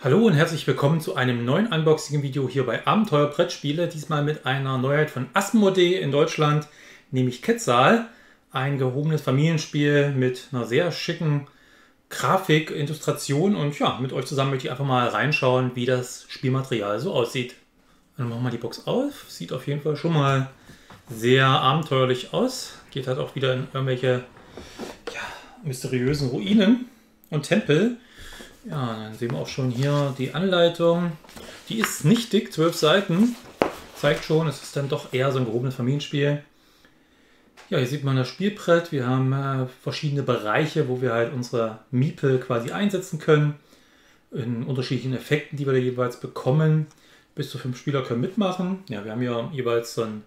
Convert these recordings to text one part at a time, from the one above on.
Hallo und herzlich willkommen zu einem neuen Unboxing-Video hier bei Abenteuer Brettspiele. Diesmal mit einer Neuheit von Asmodee in Deutschland, nämlich Quetzal. Ein gehobenes Familienspiel mit einer sehr schicken Grafik, Illustration. Und ja, mit euch zusammen möchte ich einfach mal reinschauen, wie das Spielmaterial so aussieht. Dann machen wir die Box auf. Sieht auf jeden Fall schon mal sehr abenteuerlich aus. Geht halt auch wieder in irgendwelche mysteriösen Ruinen und Tempel. Ja, dann sehen wir auch schon hier die Anleitung. Die ist nicht dick, 12 Seiten. Zeigt schon, es ist dann doch eher so ein gehobenes Familienspiel. Ja, hier sieht man das Spielbrett. Wir haben verschiedene Bereiche, wo wir halt unsere Meeple quasi einsetzen können. In unterschiedlichen Effekten, die wir da jeweils bekommen. Bis zu 5 Spieler können mitmachen. Ja, wir haben hier jeweils so einen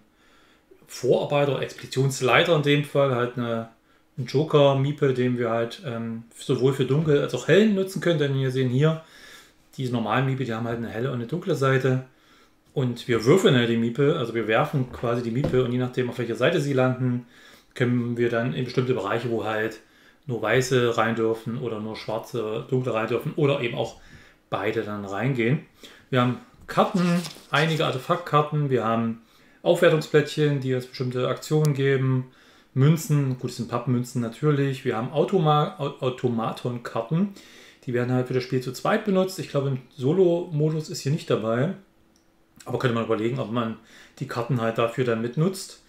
Vorarbeiter oder Expeditionsleiter in dem Fall, halt einen Joker-Meeple, den wir halt sowohl für dunkel als auch hell nutzen können, denn wir sehen hier, diese normalen Meeple, die haben halt eine helle und eine dunkle Seite und wir würfeln halt die Meeple, also wir werfen quasi die Meeple und je nachdem auf welcher Seite sie landen, können wir dann in bestimmte Bereiche, wo halt nur weiße rein dürfen oder nur schwarze, dunkle rein dürfen oder eben auch beide dann reingehen. Wir haben Karten, einige Artefaktkarten, wir haben Aufwertungsplättchen, die uns bestimmte Aktionen geben, Münzen, gut, das sind Pappmünzen natürlich. Wir haben Automatonkarten, die werden halt für das Spiel zu zweit benutzt. Ich glaube, im Solo-Modus ist hier nicht dabei. Aber könnte man überlegen, ob man die Karten halt dafür dann mitnutzt.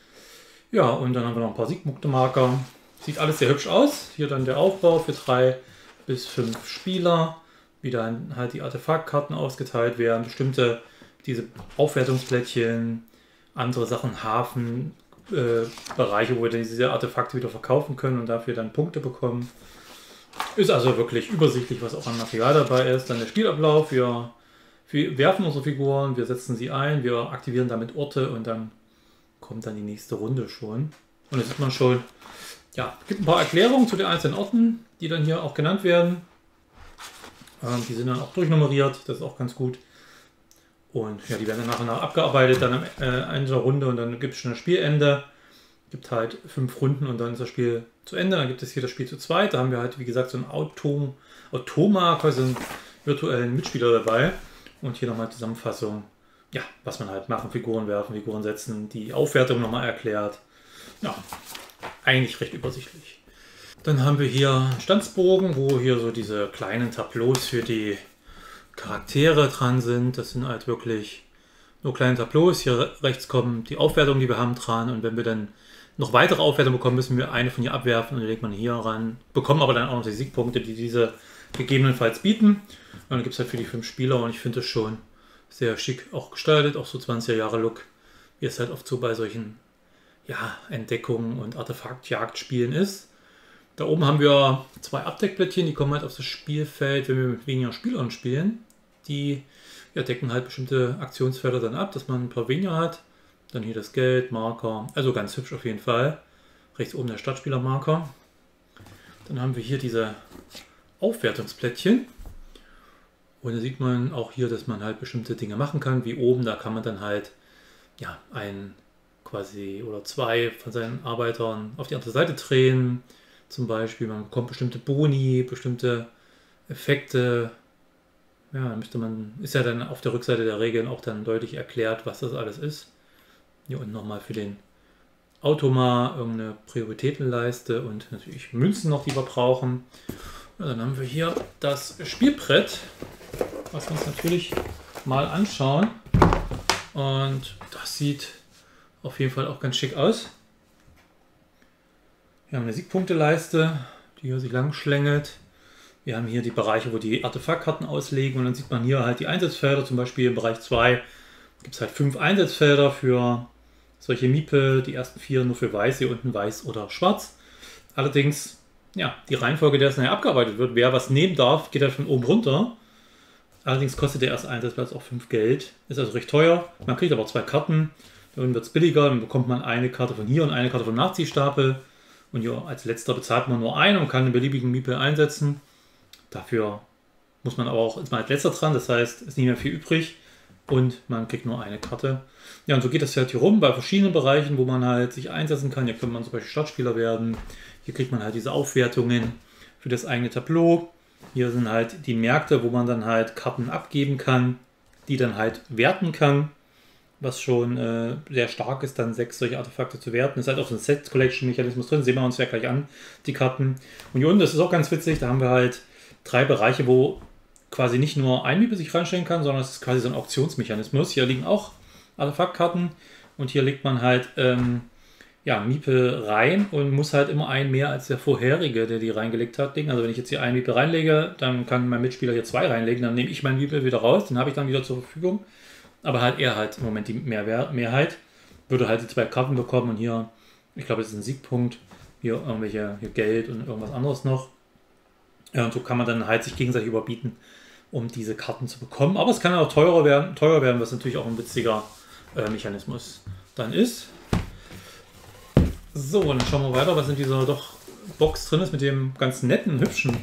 Ja, und dann haben wir noch ein paar Siegpunktemarker. Sieht alles sehr hübsch aus. Hier dann der Aufbau für 3 bis 5 Spieler, wie dann halt die Artefaktkarten ausgeteilt werden. Bestimmte, diese Aufwertungsplättchen, andere Sachen, Hafen, Bereiche, wo wir diese Artefakte wieder verkaufen können und dafür dann Punkte bekommen. Ist also wirklich übersichtlich, was auch an Material dabei ist. Dann der Spielablauf, wir werfen unsere Figuren, wir setzen sie ein, wir aktivieren damit Orte und dann kommt dann die nächste Runde schon. Und jetzt sieht man schon, ja, es gibt ein paar Erklärungen zu den einzelnen Orten, die dann hier auch genannt werden. Die sind dann auch durchnummeriert, das ist auch ganz gut. Und ja, die werden dann nach und nach abgearbeitet, dann am Ende der Runde und dann gibt es schon das Spielende. Gibt halt 5 Runden und dann ist das Spiel zu Ende. Dann gibt es hier das Spiel zu zweit. Da haben wir halt, wie gesagt, so ein Automa, quasi einen virtuellen Mitspieler dabei. Und hier nochmal Zusammenfassung, ja, was man halt machen, Figuren werfen, Figuren setzen, die Aufwertung nochmal erklärt. Ja, eigentlich recht übersichtlich. Dann haben wir hier einen Standsbogen, wo hier so diese kleinen Tableaus für die Charaktere dran sind. Das sind halt wirklich nur kleine Tableaus. Hier rechts kommen die Aufwertungen, die wir haben, dran. Und wenn wir dann noch weitere Aufwertungen bekommen, müssen wir eine von hier abwerfen und legt man hier ran. Bekommen aber dann auch noch die Siegpunkte, die diese gegebenenfalls bieten. Und dann gibt es halt für die 5 Spieler und ich finde es schon sehr schick auch gestaltet. Auch so 20er-Jahre-Look, wie es halt oft so bei solchen Entdeckungen und Artefaktjagdspielen ist. Da oben haben wir 2 Abdeckplättchen, die kommen halt auf das Spielfeld, wenn wir mit weniger Spielern spielen. Die decken halt bestimmte Aktionsfelder dann ab, dass man ein paar weniger hat. Dann hier das Geld, Marker, also ganz hübsch auf jeden Fall. Rechts oben der Stadtspielermarker. Dann haben wir hier diese Aufwertungsplättchen. Und da sieht man auch hier, dass man halt bestimmte Dinge machen kann, wie oben, da kann man dann halt einen quasi oder 2 von seinen Arbeitern auf die andere Seite drehen. Zum Beispiel, man bekommt bestimmte Boni, bestimmte Effekte. Ja, ist ja dann auf der Rückseite der Regeln auch dann deutlich erklärt, was das alles ist. Hier unten nochmal für den Automa irgendeine Prioritätenleiste und natürlich Münzen noch, die wir brauchen. Ja, dann haben wir hier das Spielbrett, was wir uns natürlich mal anschauen. Und das sieht auf jeden Fall auch ganz schick aus. Wir haben eine Siegpunkteleiste, die hier sich lang schlängelt. Wir haben hier die Bereiche, wo die Artefaktkarten auslegen und dann sieht man hier halt die Einsatzfelder. Zum Beispiel im Bereich 2 gibt es halt 5 Einsatzfelder für solche Meeple, die ersten 4 nur für weiß, hier unten weiß oder schwarz. Allerdings, ja, die Reihenfolge, der es nachher abgearbeitet wird, wer was nehmen darf, geht halt von oben runter. Allerdings kostet der erste Einsatzplatz auch 5 Geld, ist also recht teuer. Man kriegt aber 2 Karten, dann wird es billiger, dann bekommt man eine Karte von hier und eine Karte vom Nachziehstapel. Und ja, als letzter bezahlt man nur einen und kann einen beliebigen Meeple einsetzen. Dafür muss man aber auch, ist man als letzter dran, das heißt, es ist nicht mehr viel übrig und man kriegt nur eine Karte. Ja, und so geht das halt hier rum bei verschiedenen Bereichen, wo man halt sich einsetzen kann. Hier kann man zum Beispiel Stadtspieler werden, hier kriegt man halt diese Aufwertungen für das eigene Tableau. Hier sind halt die Märkte, wo man dann halt Karten abgeben kann, die dann halt werten kann, was schon sehr stark ist, dann 6 solche Artefakte zu werten. Ist halt auch so ein Set-Collection-Mechanismus drin, sehen wir uns ja gleich an, die Karten. Und hier unten, das ist auch ganz witzig, da haben wir halt 3 Bereiche, wo quasi nicht nur ein Meeple sich reinstellen kann, sondern es ist quasi so ein Auktionsmechanismus. Hier liegen auch Artefaktkarten und hier legt man halt ja, Meeple rein und muss halt immer einen mehr als der vorherige, der die reingelegt hat, legen. Also wenn ich jetzt hier einen Meeple reinlege, dann kann mein Mitspieler hier 2 reinlegen, dann nehme ich meinen Meeple wieder raus, den habe ich dann wieder zur Verfügung. Aber halt er halt im Moment die Mehrheit, würde halt die 2 Karten bekommen und hier, ich glaube, das ist ein Siegpunkt, hier irgendwelche hier Geld und irgendwas anderes noch. Ja, und so kann man dann halt sich gegenseitig überbieten, um diese Karten zu bekommen. Aber es kann auch teurer werden, was natürlich auch ein witziger Mechanismus dann ist. So, dann schauen wir weiter, was in dieser doch Box drin ist mit dem ganz netten, hübschen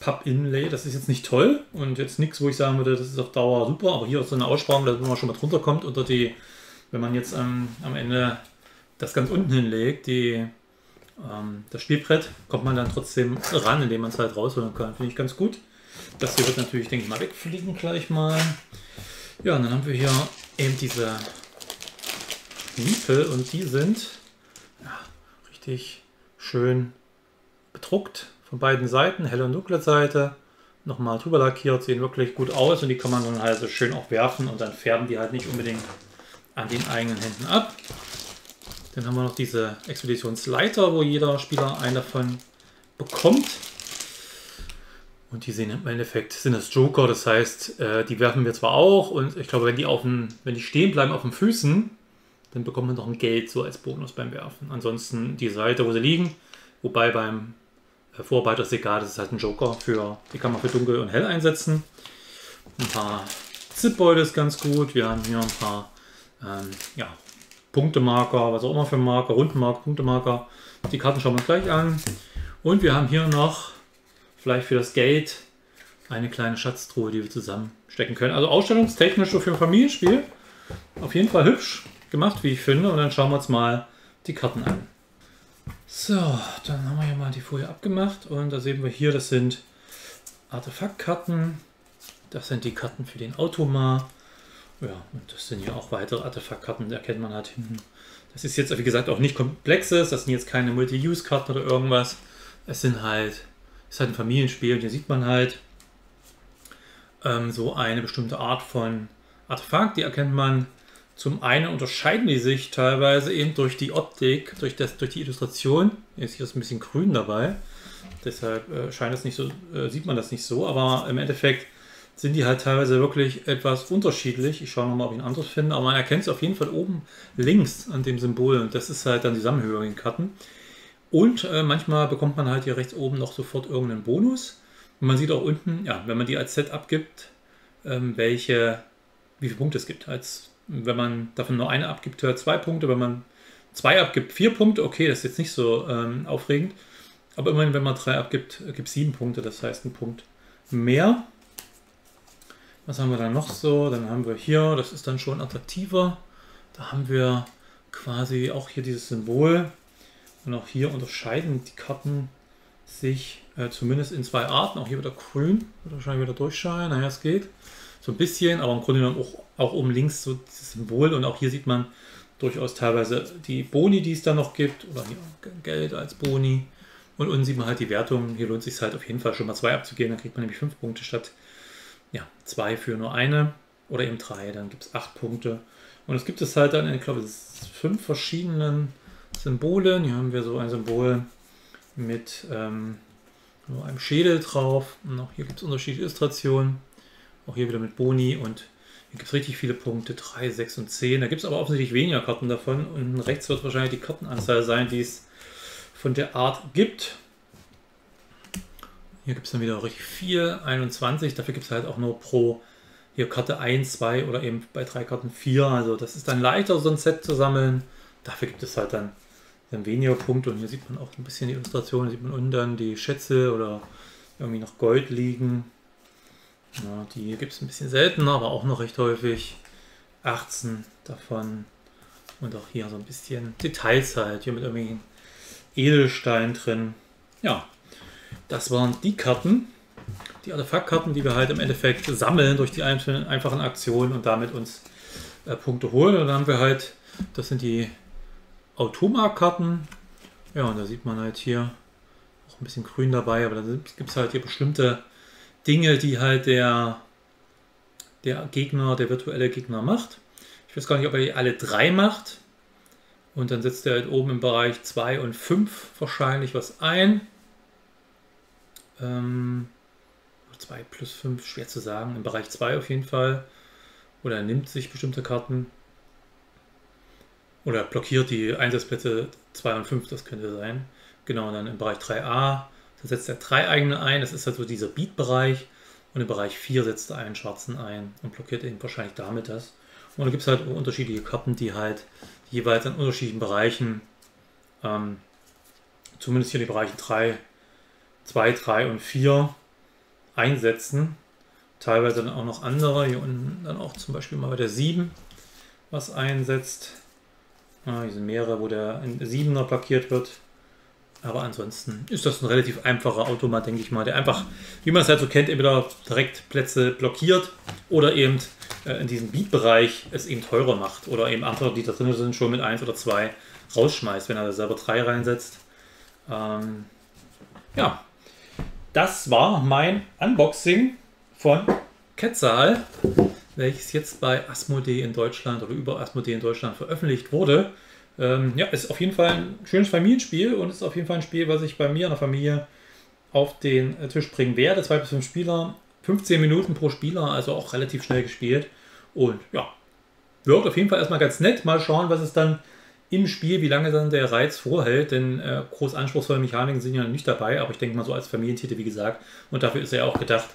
Papp-Inlay. Das ist jetzt nicht toll und jetzt nichts, wo ich sagen würde, das ist auf Dauer super. Aber hier ist so eine Aussparung, dass man schon mal drunter kommt, unter die, wenn man jetzt am Ende das ganz unten hinlegt, die... das Spielbrett, kommt man dann trotzdem ran, indem man es halt rausholen kann. Finde ich ganz gut. Das hier wird natürlich, denke ich mal, wegfliegen gleich mal. Ja, und dann haben wir hier eben diese Meeple und die sind ja, richtig schön bedruckt von beiden Seiten, helle und dunkle Seite. Nochmal drüber lackiert, sehen wirklich gut aus und die kann man dann halt so schön auch werfen und dann färben die halt nicht unbedingt an den eigenen Händen ab. Dann haben wir noch diese Expeditionsleiter, wo jeder Spieler einen davon bekommt. Und die sehen im Endeffekt, sind das Joker, das heißt, die werfen wir zwar auch und ich glaube, wenn die stehen bleiben auf den Füßen, dann bekommt man noch ein Geld so als Bonus beim Werfen. Ansonsten die Seite, wo sie liegen, wobei beim Vorarbeiter ist egal, das ist halt ein Joker, die kann man für dunkel und hell einsetzen. Ein paar Zipbeutel ist ganz gut, wir haben hier ein paar, ja, Punktemarker, was auch immer für Marker, Rundenmarker, Punktemarker. Die Karten schauen wir uns gleich an. Und wir haben hier noch, vielleicht für das Geld, eine kleine Schatztruhe, die wir zusammenstecken können. Also ausstellungstechnisch für ein Familienspiel. Auf jeden Fall hübsch gemacht, wie ich finde. Und dann schauen wir uns mal die Karten an. So, dann haben wir hier mal die Folie abgemacht. Und da sehen wir hier, das sind Artefaktkarten. Das sind die Karten für den Automat. Ja, und das sind ja auch weitere Artefaktkarten, da erkennt man halt hinten. Das ist jetzt, wie gesagt, auch nicht komplexes, das sind jetzt keine Multi-Use-Karten oder irgendwas. Es ist halt ein Familienspiel, und hier sieht man halt so eine bestimmte Art von Artefakt, die erkennt man. Zum einen unterscheiden die sich teilweise eben durch die Optik, durch die Illustration. Jetzt ist das ein bisschen grün dabei, deshalb scheint das nicht so, sieht man das nicht so, aber im Endeffekt sind die halt teilweise wirklich etwas unterschiedlich. Ich schaue nochmal, ob ich ein anderes finde, aber man erkennt es auf jeden Fall oben links an dem Symbol und das ist halt dann die Zusammenhöhe in Karten. Und manchmal bekommt man halt hier rechts oben noch sofort irgendeinen Bonus. Und man sieht auch unten, ja, wenn man die als Set abgibt, wie viele Punkte es gibt. Wenn man davon nur eine abgibt, hört 2 Punkte, wenn man 2 abgibt, 4 Punkte. Okay, das ist jetzt nicht so aufregend, aber immerhin, wenn man 3 abgibt, gibt es 7 Punkte, das heißt 1 Punkt mehr. Was haben wir dann noch so? Dann haben wir hier, das ist dann schon attraktiver. Da haben wir quasi auch hier dieses Symbol. Und auch hier unterscheiden die Karten sich zumindest in 2 Arten. Auch hier wieder grün, wird wahrscheinlich wieder durchscheinen. Naja, es geht so ein bisschen, aber im Grunde genommen auch oben links so das Symbol. Und auch hier sieht man durchaus teilweise die Boni, die es da noch gibt. Oder hier Geld als Boni. Und unten sieht man halt die Wertung. Hier lohnt es sich halt auf jeden Fall schon mal 2 abzugeben. Dann kriegt man nämlich 5 Punkte statt. Ja, 2 für nur eine oder eben 3, dann gibt es 8 Punkte. Und es gibt es halt dann in, ich glaube, 5 verschiedenen Symbolen. Hier haben wir so ein Symbol mit nur einem Schädel drauf. Und auch hier gibt es unterschiedliche Illustrationen. Auch hier wieder mit Boni und hier gibt es richtig viele Punkte, 3, 6 und 10. Da gibt es aber offensichtlich weniger Karten davon. Unten rechts wird wahrscheinlich die Kartenanzahl sein, die es von der Art gibt. Hier gibt es dann wieder richtig viel, 21, dafür gibt es halt auch nur pro hier Karte 1, 2 oder eben bei 3 Karten 4. Also das ist dann leichter, so ein Set zu sammeln. Dafür gibt es halt dann weniger Punkte und hier sieht man auch ein bisschen die Illustration, hier sieht man unten dann die Schätze oder irgendwie noch Gold liegen. Ja, die gibt es ein bisschen seltener, aber auch noch recht häufig. 18 davon und auch hier so ein bisschen Details halt, hier mit irgendwelchen Edelsteinen drin. Ja. Das waren die Karten, die Artefaktkarten, die wir halt im Endeffekt sammeln durch die einzelnen einfachen Aktionen und damit uns Punkte holen. Und dann haben wir halt, das sind die Automa-Karten. Ja, und da sieht man halt hier auch ein bisschen grün dabei, aber da gibt es halt hier bestimmte Dinge, die halt der Gegner, der virtuelle Gegner macht. Ich weiß gar nicht, ob er die alle drei macht. Und dann setzt er halt oben im Bereich 2 und 5 wahrscheinlich was ein. 2 plus 5, schwer zu sagen, im Bereich 2 auf jeden Fall. Oder er nimmt sich bestimmte Karten. Oder blockiert die Einsatzplätze 2 und 5, das könnte sein. Genau, und dann im Bereich 3a, da setzt er 3 eigene ein, das ist halt so dieser Beat-Bereich. Und im Bereich 4 setzt er einen schwarzen ein und blockiert eben wahrscheinlich damit das. Und da gibt es halt unterschiedliche Karten, die halt jeweils an unterschiedlichen Bereichen, zumindest hier die Bereiche 3, 2, 3 und 4 einsetzen. Teilweise dann auch noch andere, hier unten dann auch zum Beispiel mal bei der 7 was einsetzt. Hier sind mehrere, wo der 7er blockiert wird. Aber ansonsten ist das ein relativ einfacher Automat, denke ich mal, der einfach, wie man es halt so kennt, entweder direkt Plätze blockiert oder eben in diesem Beat-Bereich es eben teurer macht oder eben andere, die da drin sind, schon mit 1 oder 2 rausschmeißt, wenn er da selber 3 reinsetzt. Ja, das war mein Unboxing von Quetzal, welches jetzt bei Asmodee in Deutschland oder über Asmodee in Deutschland veröffentlicht wurde. Ja, ist auf jeden Fall ein schönes Familienspiel und ist auf jeden Fall ein Spiel, was ich bei mir in der Familie auf den Tisch bringen werde. 2 bis 5 Spieler, 15 Minuten pro Spieler, also auch relativ schnell gespielt. Und ja, wird auf jeden Fall erstmal ganz nett. Mal schauen, was es dann im Spiel, wie lange dann der Reiz vorhält, denn groß anspruchsvolle Mechaniken sind ja nicht dabei, aber ich denke mal so als Familientitel, wie gesagt, und dafür ist er ja auch gedacht,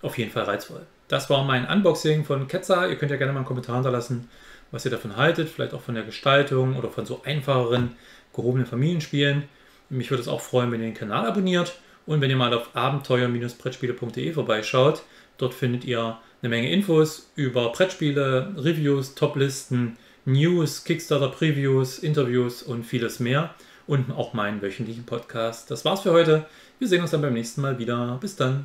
auf jeden Fall reizvoll. Das war mein Unboxing von Quetzal. Ihr könnt ja gerne mal einen Kommentar hinterlassen, was ihr davon haltet, vielleicht auch von der Gestaltung oder von so einfacheren, gehobenen Familienspielen. Mich würde es auch freuen, wenn ihr den Kanal abonniert und wenn ihr mal auf abenteuer-brettspiele.de vorbeischaut. Dort findet ihr eine Menge Infos über Brettspiele, Reviews, Toplisten, News, Kickstarter-Previews, Interviews und vieles mehr und auch meinen wöchentlichen Podcast. Das war's für heute. Wir sehen uns dann beim nächsten Mal wieder. Bis dann.